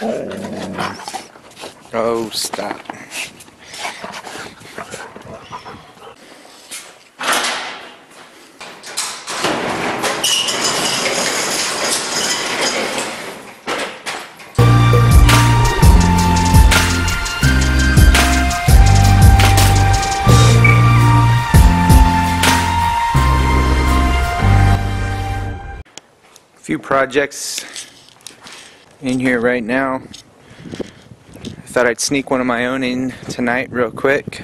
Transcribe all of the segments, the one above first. Oh, stop. Few projects in here right now. I thought I'd sneak one of my own in tonight real quick.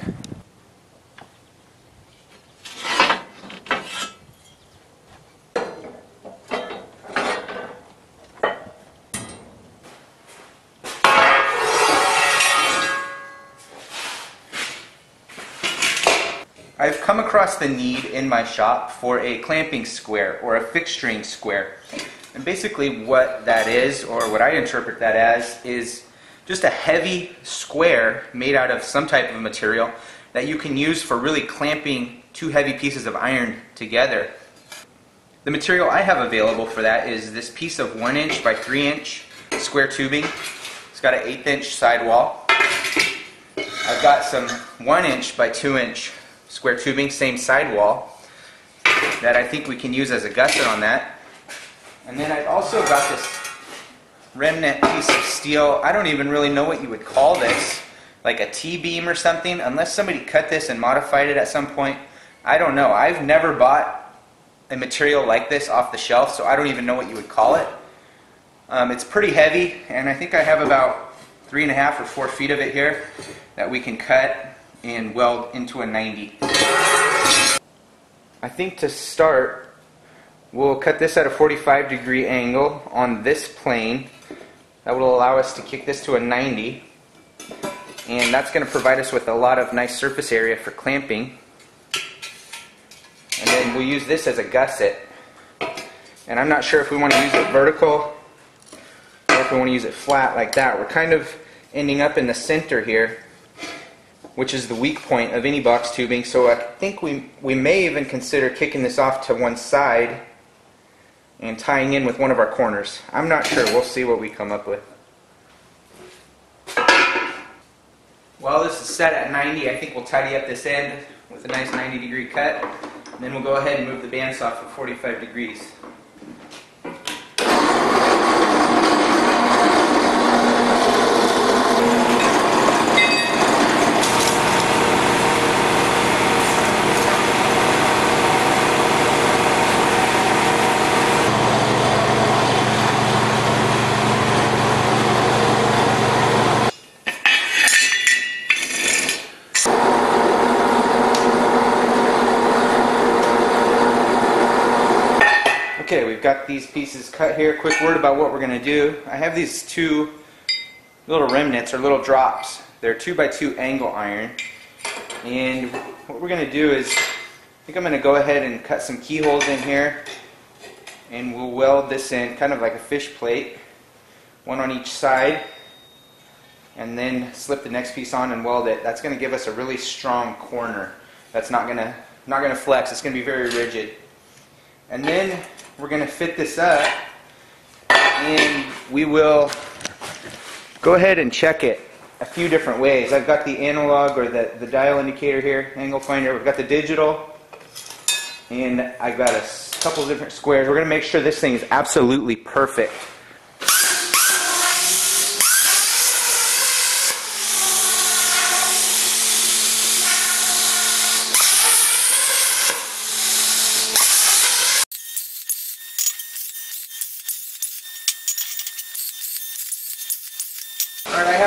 I've come across the need in my shop for a clamping square or a fixturing square. And basically what that is, or what I interpret that as, is just a heavy square made out of some type of material that you can use for really clamping two heavy pieces of iron together. The material I have available for that is this piece of 1" by 3" square tubing. It's got an 1/8" sidewall. I've got some 1" by 2" square tubing, same sidewall, that I think we can use as a gusset on that. And then I've also got this remnant piece of steel. I don't even really know what you would call this, like a T-beam or something, unless somebody cut this and modified it at some point. I don't know. I've never bought a material like this off the shelf, so I don't even know what you would call it. It's pretty heavy, and I think I have about 3.5 or 4 feet of it here that we can cut and weld into a 90. I think to start, we'll cut this at a 45-degree angle on this plane. That will allow us to kick this to a 90. And that's going to provide us with a lot of nice surface area for clamping. And then we'll use this as a gusset. And I'm not sure if we want to use it vertical or if we want to use it flat like that. We're kind of ending up in the center here, which is the weak point of any box tubing. So I think we may even consider kicking this off to one side and tying in with one of our corners. I'm not sure. We'll see what we come up with. While this is set at 90, I think we'll tidy up this end with a nice 90-degree cut. And then we'll go ahead and move the bandsaw for 45 degrees. Okay, we've got these pieces cut here. Quick word about what we're going to do. I have these two little remnants or little drops. They're 2x2 angle iron. And what we're going to do is, I think I'm going to go ahead and cut some keyholes in here. And we'll weld this in kind of like a fish plate. One on each side. And then slip the next piece on and weld it. That's going to give us a really strong corner. That's not going to flex. It's going to be very rigid. And then we're going to fit this up, and we will go ahead and check it a few different ways. I've got the analog, or the dial indicator here, angle finder. We've got the digital, and I've got a couple different squares. We're going to make sure this thing is absolutely perfect.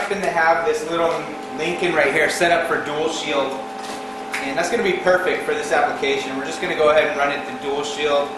To have this little Lincoln right here set up for dual shield, and that's going to be perfect for this application. We're just going to go ahead and run it to dual shield.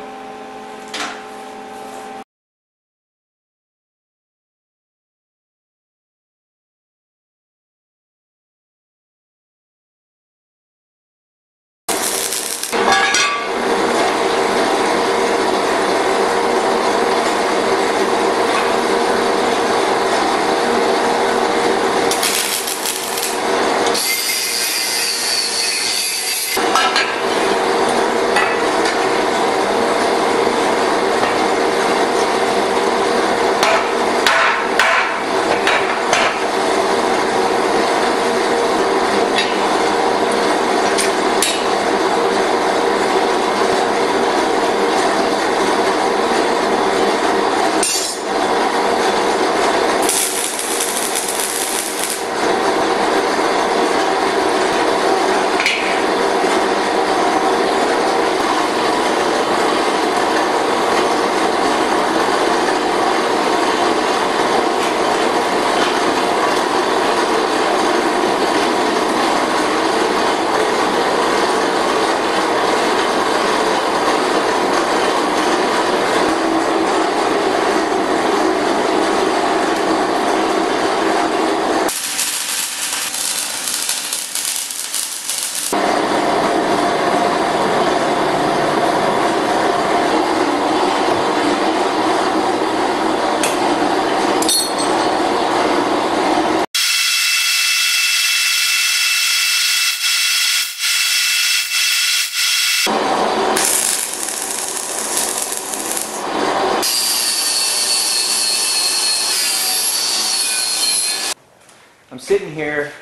sitting here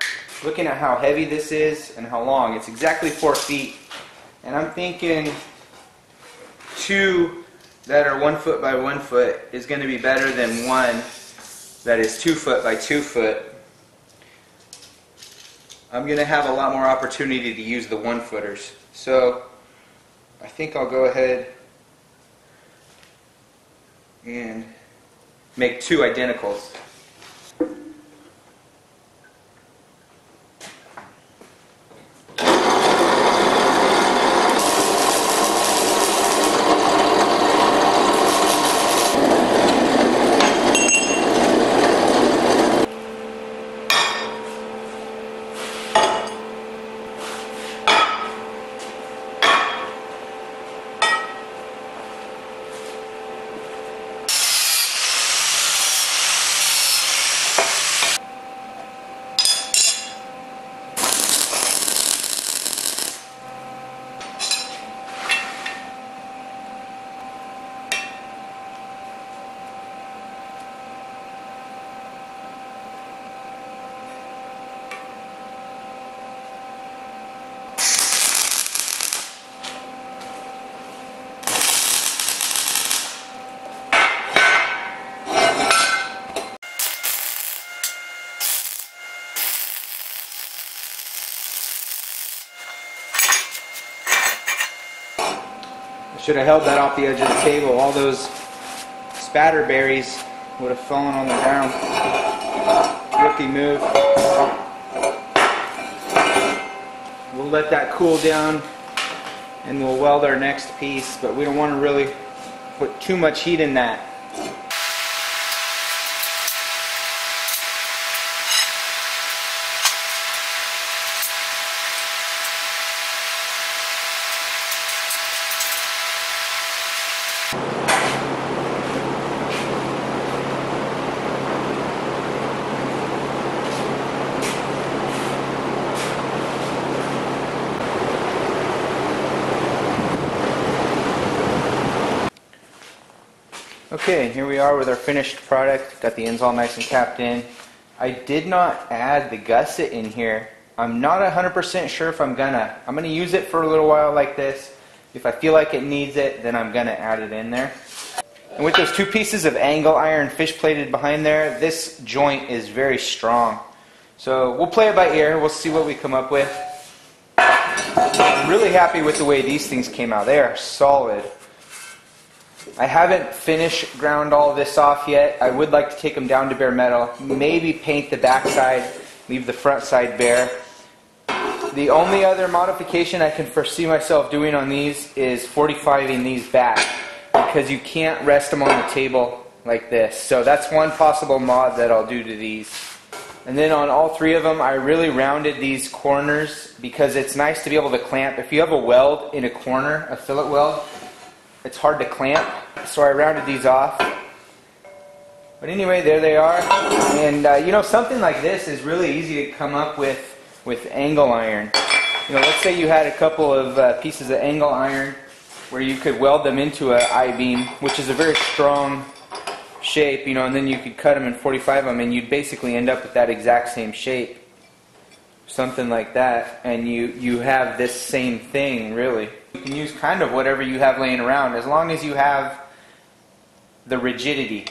looking at how heavy this is and how long. It's exactly 4 feet. And I'm thinking 2 that are 1 foot by 1 foot is going to be better than 1 that is 2 foot by 2 foot. I'm going to have a lot more opportunity to use the 1-footers. So I think I'll go ahead and make 2 identicals. Should have held that off the edge of the table. All those spatter berries would have fallen on the ground. Rookie move. We'll let that cool down and we'll weld our next piece, but we don't want to really put too much heat in that. Okay, here we are with our finished product. Got the ends all nice and capped in. I did not add the gusset in here. I'm not 100% sure if I'm gonna. I'm gonna use it for a little while like this. If I feel like it needs it, then I'm gonna add it in there. And with those 2 pieces of angle iron fish plated behind there, this joint is very strong. So we'll play it by ear. We'll see what we come up with. I'm really happy with the way these things came out. They are solid. I haven't ground all this off yet. I would like to take them down to bare metal, maybe paint the backside, leave the front side bare. The only other modification I can foresee myself doing on these is 45ing these back, because you can't rest them on the table like this. So that's one possible mod that I'll do to these. And then on all 3 of them, I really rounded these corners because it's nice to be able to clamp. If you have a weld in a corner, a fillet weld, it's hard to clamp, so I rounded these off. But anyway, there they are. And you know, something like this is really easy to come up with angle iron. You know, let's say you had a couple of pieces of angle iron where you could weld them into an I-beam, which is a very strong shape, you know, and then you could cut them and 45 them, and you'd basically end up with that exact same shape. Something like that, and you have this same thing, really. You can use kind of whatever you have laying around, as long as you have the rigidity.